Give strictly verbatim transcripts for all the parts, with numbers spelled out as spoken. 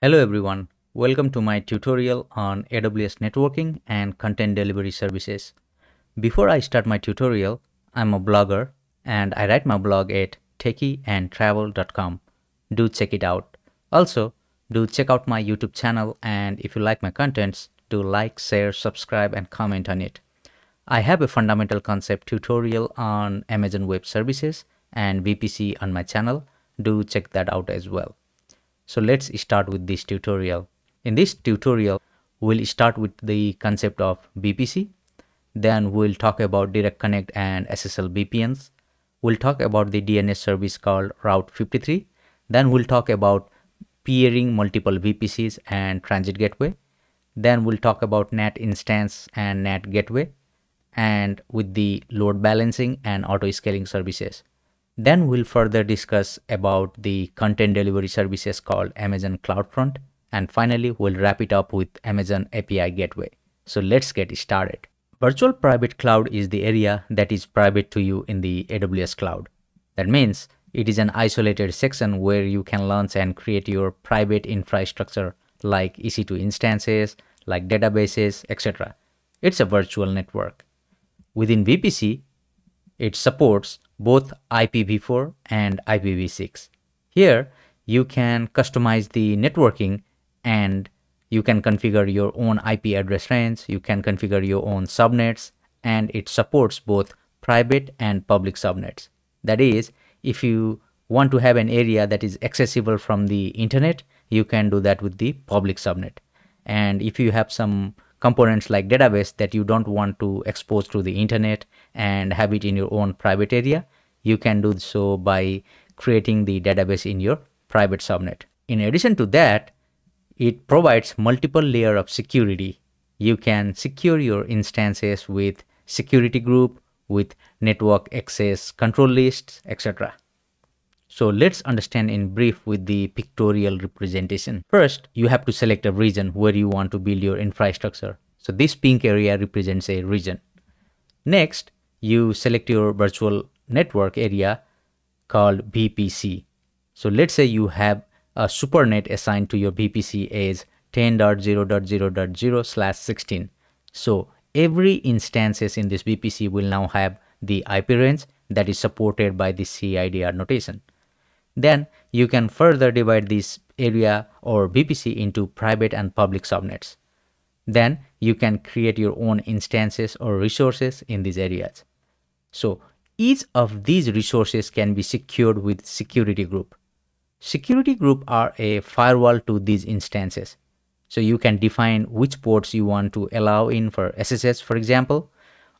Hello everyone, welcome to my tutorial on A W S networking and content delivery services. Before I start my tutorial, I'm a blogger and I write my blog at techie and travel dot com. Do check it out. Also, do check out my YouTube channel, and if you like my contents, do like, share, subscribe and comment on it. I have a fundamental concept tutorial on Amazon Web Services and V P C on my channel. Do check that out as well. So let's start with this tutorial. In this tutorial, we'll start with the concept of V P C. Then we'll talk about Direct Connect and S S L V P Ns. We'll talk about the D N S service called Route fifty-three. Then we'll talk about peering multiple V P Cs and Transit Gateway. Then we'll talk about N A T instance and N A T gateway, and with the load balancing and auto scaling services. Then we'll further discuss about the content delivery services called Amazon CloudFront, and finally we'll wrap it up with Amazon A P I Gateway. So let's get started. Virtual private cloud is the area that is private to you in the A W S cloud. That means it is an isolated section where you can launch and create your private infrastructure like E C two instances, like databases, et cetera. It's a virtual network. Within V P C, it supports both I P v four and I P v six. Here, you can customize the networking and you can configure your own I P address range, you can configure your own subnets, and it supports both private and public subnets. That is, if you want to have an area that is accessible from the internet, you can do that with the public subnet. And if you have some components like database that you don't want to expose to the internet and have it in your own private area, you can do so by creating the database in your private subnet. In addition to that, it provides multiple layer of security. You can secure your instances with security group, with network access control lists, et cetera. So let's understand in brief with the pictorial representation. First, you have to select a region where you want to build your infrastructure. So this pink area represents a region. Next, you select your virtual network area called V P C. So let's say you have a supernet assigned to your V P C as ten dot zero dot zero dot zero slash sixteen. So every instances in this V P C will now have the I P range that is supported by the C I D R notation. Then you can further divide this area or V P C into private and public subnets. Then you can create your own instances or resources in these areas. So each of these resources can be secured with security group. Security group are a firewall to these instances. So you can define which ports you want to allow in for S S H, for example,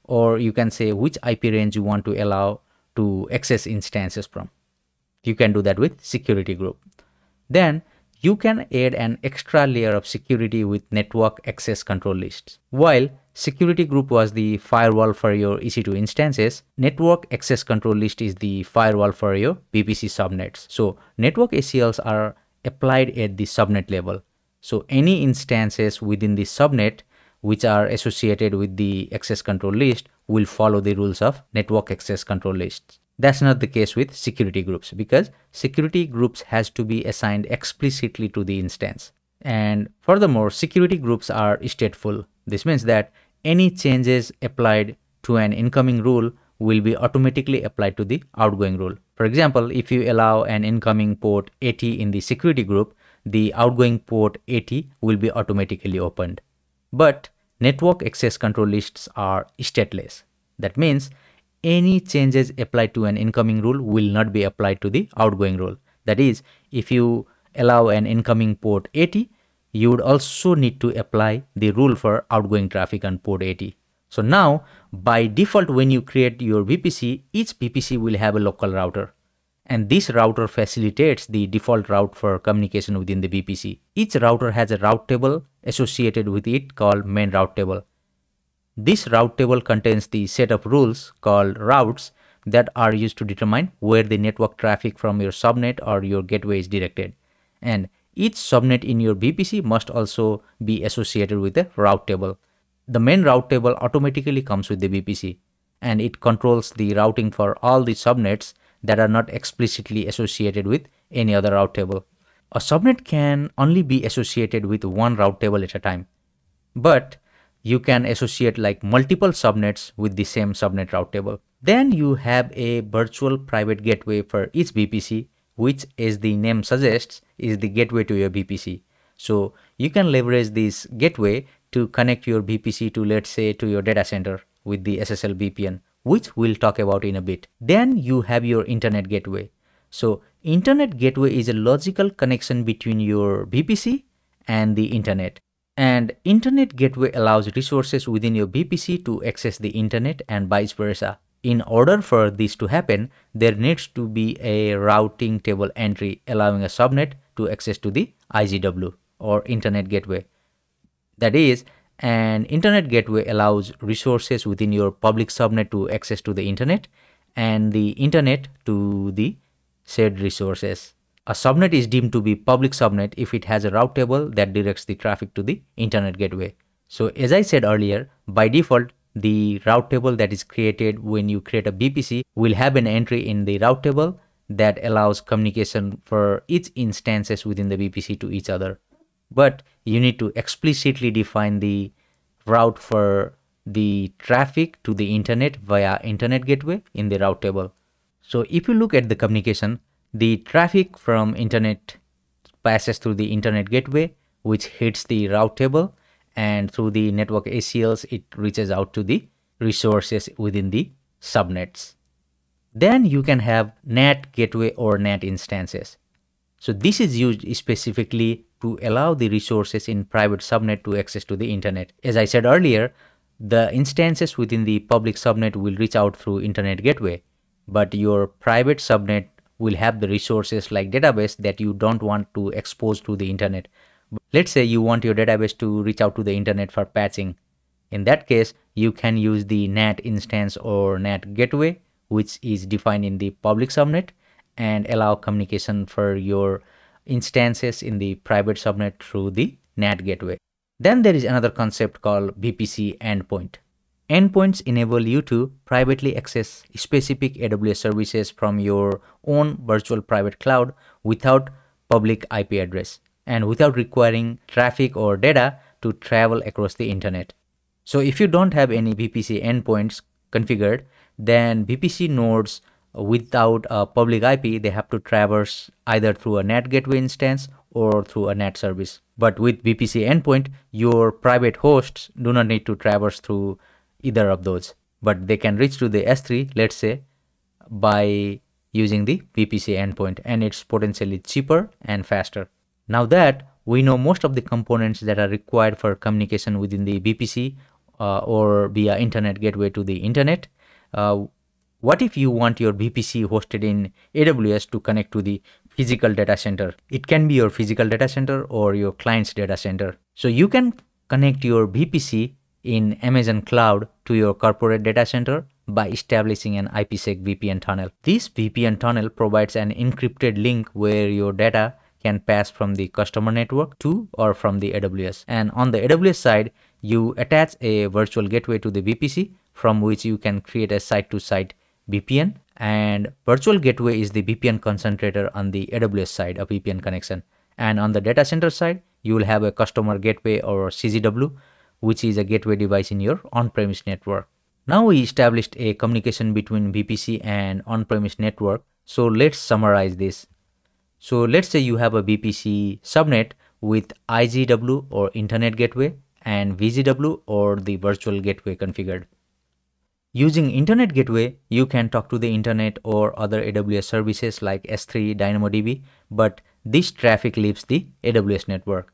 or you can say which I P range you want to allow to access instances from. You can do that with security group. Then you can add an extra layer of security with network access control lists. While security group was the firewall for your E C two instances, network access control list is the firewall for your V P C subnets. So network A C Ls are applied at the subnet level. So any instances within the subnet which are associated with the access control list will follow the rules of network access control lists. That's not the case with security groups, because security groups has to be assigned explicitly to the instance. And furthermore, security groups are stateful. This means that any changes applied to an incoming rule will be automatically applied to the outgoing rule. For example, if you allow an incoming port eighty in the security group, the outgoing port eighty will be automatically opened. But network access control lists are stateless. That means any changes applied to an incoming rule will not be applied to the outgoing rule. That is, if you allow an incoming port eighty, you would also need to apply the rule for outgoing traffic on port eighty. So now, by default, when you create your V P C, each V P C will have a local router. And this router facilitates the default route for communication within the V P C. Each router has a route table associated with it called main route table. This route table contains the set of rules called routes that are used to determine where the network traffic from your subnet or your gateway is directed. And each subnet in your V P C must also be associated with a route table. The main route table automatically comes with the V P C, and it controls the routing for all the subnets that are not explicitly associated with any other route table. A subnet can only be associated with one route table at a time, but you can associate like multiple subnets with the same subnet route table. Then you have a virtual private gateway for each V P C, which, as the name suggests, is the gateway to your V P C. So you can leverage this gateway to connect your V P C to, let's say, to your data center with the S S L V P N, which we'll talk about in a bit. Then you have your internet gateway. So internet gateway is a logical connection between your V P C and the internet. And internet gateway allows resources within your V P C to access the internet and vice versa. In order for this to happen, there needs to be a routing table entry allowing a subnet to access to the I G W or internet gateway. That is, an internet gateway allows resources within your public subnet to access to the internet and the internet to the said resources. A subnet is deemed to be public subnet if it has a route table that directs the traffic to the internet gateway. So as I said earlier, by default, the route table that is created when you create a V P C will have an entry in the route table that allows communication for each instances within the V P C to each other. But you need to explicitly define the route for the traffic to the internet via internet gateway in the route table. So if you look at the communication, the traffic from internet passes through the internet gateway, which hits the route table, and through the network A C Ls, it reaches out to the resources within the subnets. Then you can have N A T gateway or N A T instances. So this is used specifically to allow the resources in private subnet to access to the internet. As I said earlier, the instances within the public subnet will reach out through internet gateway, but your private subnet will have the resources like database that you don't want to expose to the internet. Let's say you want your database to reach out to the internet for patching. In that case, you can use the N A T instance or N A T gateway, which is defined in the public subnet, and allow communication for your instances in the private subnet through the N A T gateway. Then there is another concept called V P C endpoint. Endpoints enable you to privately access specific A W S services from your own virtual private cloud without public I P address and without requiring traffic or data to travel across the internet. So if you don't have any V P C endpoints configured, then V P C nodes without a public I P, they have to traverse either through a N A T gateway instance or through a N A T service. But with V P C endpoint, your private hosts do not need to traverse through either of those, but they can reach to the S three, let's say, by using the V P C endpoint, and it's potentially cheaper and faster. Now that we know most of the components that are required for communication within the V P C uh, or via internet gateway to the internet, uh, what if you want your V P C hosted in A W S to connect to the physical data center? It can be your physical data center or your client's data center. So you can connect your V P C in Amazon Cloud to your corporate data center by establishing an IPSec V P N tunnel. This V P N tunnel provides an encrypted link where your data can pass from the customer network to or from the A W S. And on the A W S side, you attach a virtual gateway to the V P C from which you can create a site-to-site V P N, and virtual gateway is the V P N concentrator on the A W S side of V P N connection. And on the data center side, you will have a customer gateway or C G W, which is a gateway device in your on-premise network. Now we established a communication between V P C and on-premise network. So let's summarize this. So let's say you have a V P C subnet with I G W or internet gateway and V G W or the virtual gateway configured. Using internet gateway, you can talk to the internet or other A W S services like S three, DynamoDB, but this traffic leaves the A W S network.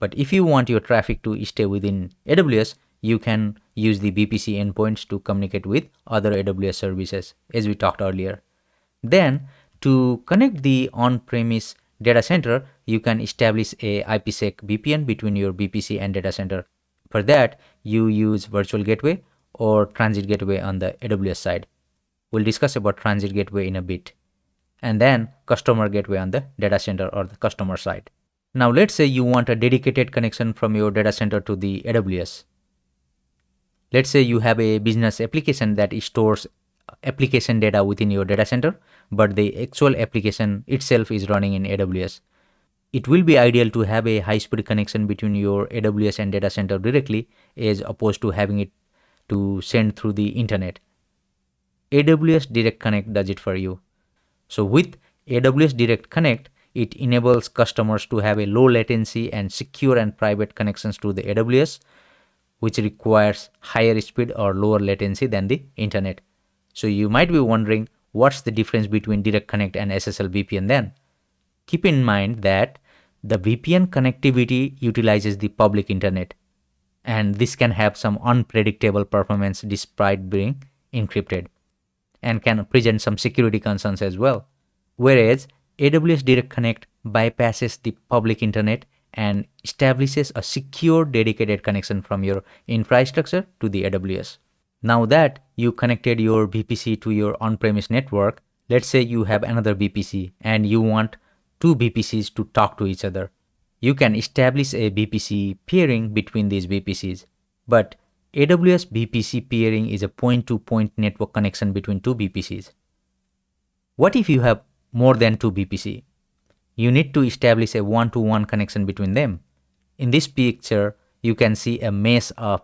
But if you want your traffic to stay within A W S, you can use the V P C endpoints to communicate with other A W S services, as we talked earlier. Then, to connect the on-premise data center, you can establish a IPSec V P N between your V P C and data center. For that, you use virtual gateway or transit gateway on the A W S side. We'll discuss about transit gateway in a bit. And then customer gateway on the data center or the customer side. Now let's say you want a dedicated connection from your data center to the A W S. Let's say you have a business application that stores application data within your data center, but the actual application itself is running in A W S. it will be ideal to have a high-speed connection between your A W S and data center directly as opposed to having it to send through the internet. A W S Direct Connect does it for you. So with A W S Direct Connect, it enables customers to have a low latency and secure and private connections to the A W S, which requires higher speed or lower latency than the internet. So you might be wondering, what's the difference between Direct Connect and S S L V P N then? Keep in mind that the V P N connectivity utilizes the public internet, and this can have some unpredictable performance despite being encrypted, and can present some security concerns as well. Whereas A W S Direct Connect bypasses the public internet and establishes a secure dedicated connection from your infrastructure to the A W S. Now that you connected your V P C to your on-premise network, let's say you have another V P C and you want two V P Cs to talk to each other. You can establish a V P C peering between these V P Cs. But A W S V P C peering is a point-to-point network connection between two V P Cs. What if you have more than two V P C? You need to establish a one-to-one connection between them. In this picture, you can see a mess of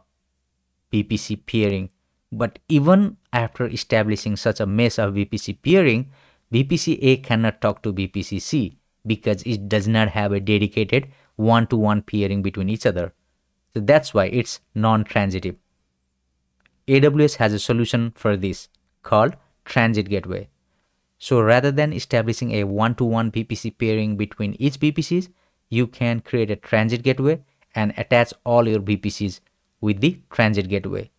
V P C peering. But even after establishing such a mess of V P C peering, V P C A cannot talk to V P C C, because it does not have a dedicated one-to-one peering between each other. So that's why it's non-transitive. A W S has a solution for this called Transit Gateway. So rather than establishing a one-to-one V P C peering between each V P Cs, you can create a Transit Gateway and attach all your V P Cs with the Transit Gateway.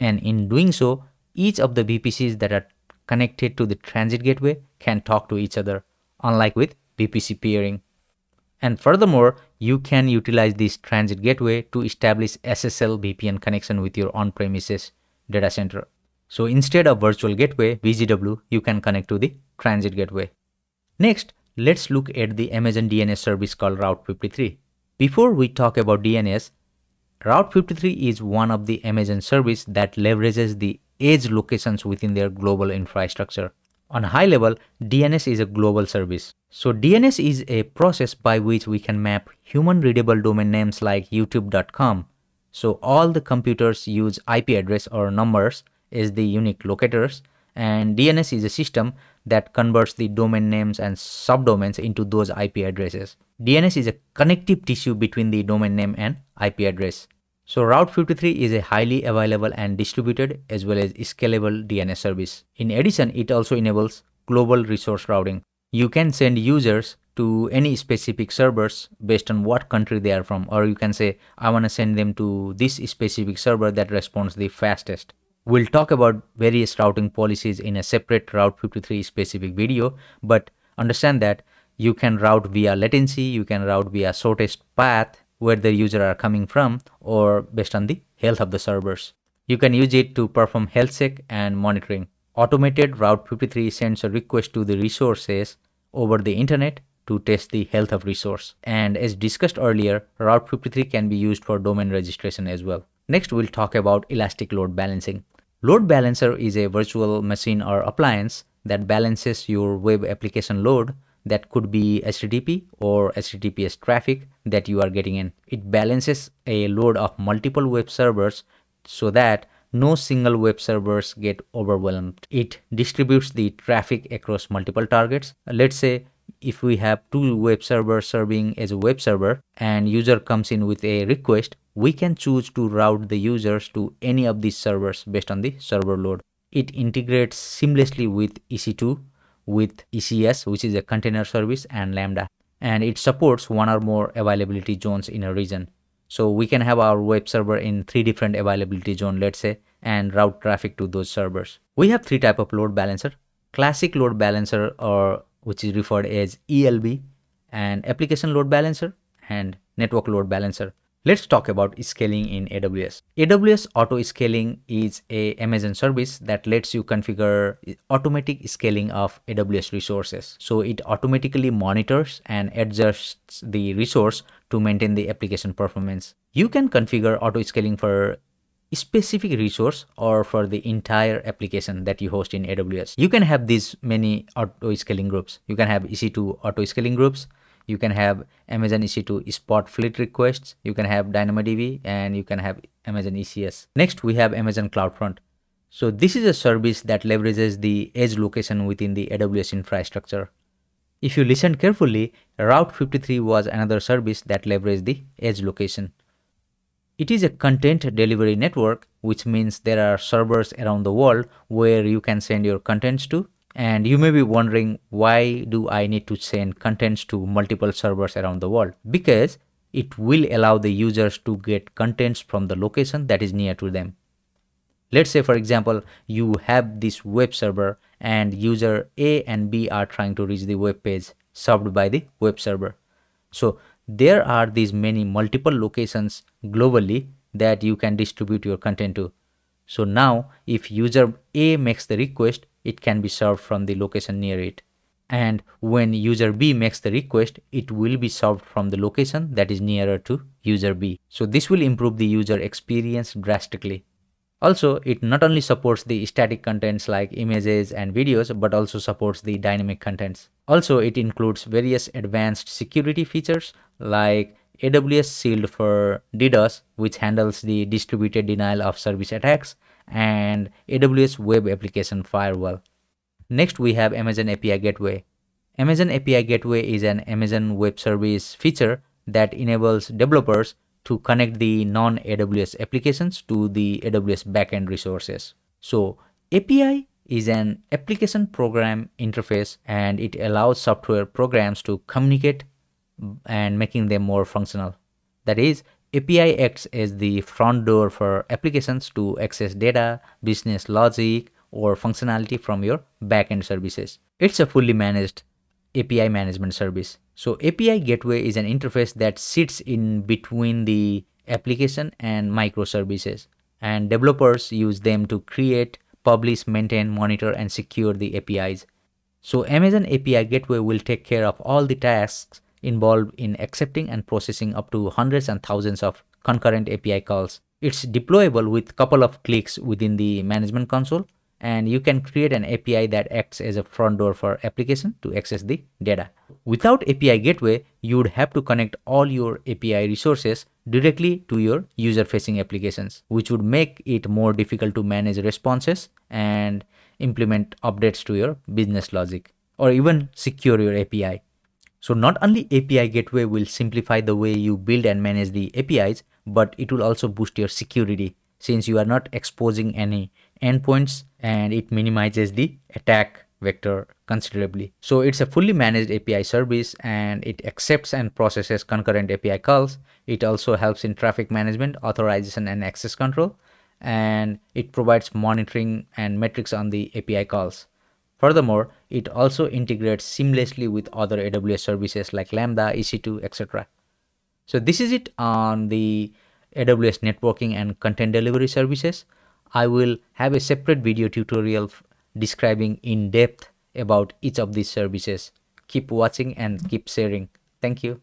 And in doing so, each of the V P Cs that are connected to the Transit Gateway can talk to each other, unlike with V P C peering. And furthermore, you can utilize this Transit Gateway to establish S S L V P N connection with your on-premises data center. So instead of virtual gateway, V G W, you can connect to the Transit Gateway. Next, let's look at the Amazon D N S service called Route fifty-three. Before we talk about D N S, Route fifty-three is one of the Amazon service that leverages the edge locations within their global infrastructure. On high level, D N S is a global service. So D N S is a process by which we can map human readable domain names like youtube dot com. So all the computers use I P address or numbers as the unique locators, and D N S is a system that converts the domain names and subdomains into those I P addresses. D N S is a connective tissue between the domain name and I P address. So Route fifty-three is a highly available and distributed as well as scalable D N S service. In addition, it also enables global resource routing. You can send users to any specific servers based on what country they are from, or you can say, I want to send them to this specific server that responds the fastest. We'll talk about various routing policies in a separate Route fifty-three specific video, but understand that you can route via latency, you can route via shortest path, where the user are coming from, or based on the health of the servers. You can use it to perform health check and monitoring. Automated Route fifty-three sends a request to the resources over the internet to test the health of resource. And as discussed earlier, Route fifty-three can be used for domain registration as well. Next, we'll talk about Elastic Load Balancing. Load balancer is a virtual machine or appliance that balances your web application load that could be H T T P or H T T P S traffic that you are getting in. It balances a load of multiple web servers so that no single web servers get overwhelmed. It distributes the traffic across multiple targets. Let's say if we have two web servers serving as a web server and user comes in with a request, we can choose to route the users to any of these servers based on the server load. It integrates seamlessly with E C two, with E C S, which is a container service, and Lambda, and it supports one or more availability zones in a region. So we can have our web server in three different availability zones, let's say, and route traffic to those servers. We have three types of load balancer: classic load balancer, or which is referred as E L B, and application load balancer, and network load balancer. Let's talk about scaling in A W S. A W S auto scaling is a Amazon service that lets you configure automatic scaling of A W S resources. So it automatically monitors and adjusts the resource to maintain the application performance. You can configure auto scaling for a specific resource or for the entire application that you host in A W S. You can have these many auto scaling groups. You can have E C two auto scaling groups. you can have Amazon E C two spot fleet requests, you can have DynamoDB, and you can have Amazon E C S. Next, we have Amazon CloudFront. So this is a service that leverages the edge location within the A W S infrastructure. If you listen carefully, Route fifty-three was another service that leveraged the edge location. It is a content delivery network, which means there are servers around the world where you can send your contents to. And you may be wondering, why do I need to send contents to multiple servers around the world? Because it will allow the users to get contents from the location that is near to them. Let's say, for example, you have this web server and user A and B are trying to reach the web page served by the web server. So there are these many multiple locations globally that you can distribute your content to. So now if user A makes the request, it can be served from the location near it. And when user B makes the request, it will be served from the location that is nearer to user B. So this will improve the user experience drastically. Also, it not only supports the static contents like images and videos, but also supports the dynamic contents. Also, it includes various advanced security features like A W S Shield for DDoS, which handles the distributed denial of service attacks, and A W S Web Application Firewall. Next, we have Amazon A P I Gateway. Amazon A P I Gateway is an Amazon Web Service feature that enables developers to connect the non-A W S applications to the A W S backend resources. So A P I is an application program interface, and it allows software programs to communicate and making them more functional. That is, A P I acts as the front door for applications to access data, business logic, or functionality from your backend services. It's a fully managed A P I management service. So A P I Gateway is an interface that sits in between the application and microservices, and developers use them to create, publish, maintain, monitor, and secure the A P Is. So Amazon A P I Gateway will take care of all the tasks involved in accepting and processing up to hundreds and thousands of concurrent A P I calls. It's deployable with a couple of clicks within the management console, and you can create an A P I that acts as a front door for application to access the data. Without A P I Gateway, you would have to connect all your A P I resources directly to your user-facing applications, which would make it more difficult to manage responses and implement updates to your business logic, or even secure your A P I. So not only A P I Gateway will simplify the way you build and manage the A P Is, but it will also boost your security, since you are not exposing any endpoints, and it minimizes the attack vector considerably. So it's a fully managed A P I service, and it accepts and processes concurrent A P I calls. It also helps in traffic management, authorization, and access control, and it provides monitoring and metrics on the A P I calls. Furthermore, it also integrates seamlessly with other A W S services like Lambda, E C two, et cetera. So this is it on the A W S networking and content delivery services. I will have a separate video tutorial describing in depth about each of these services. Keep watching and keep sharing. Thank you.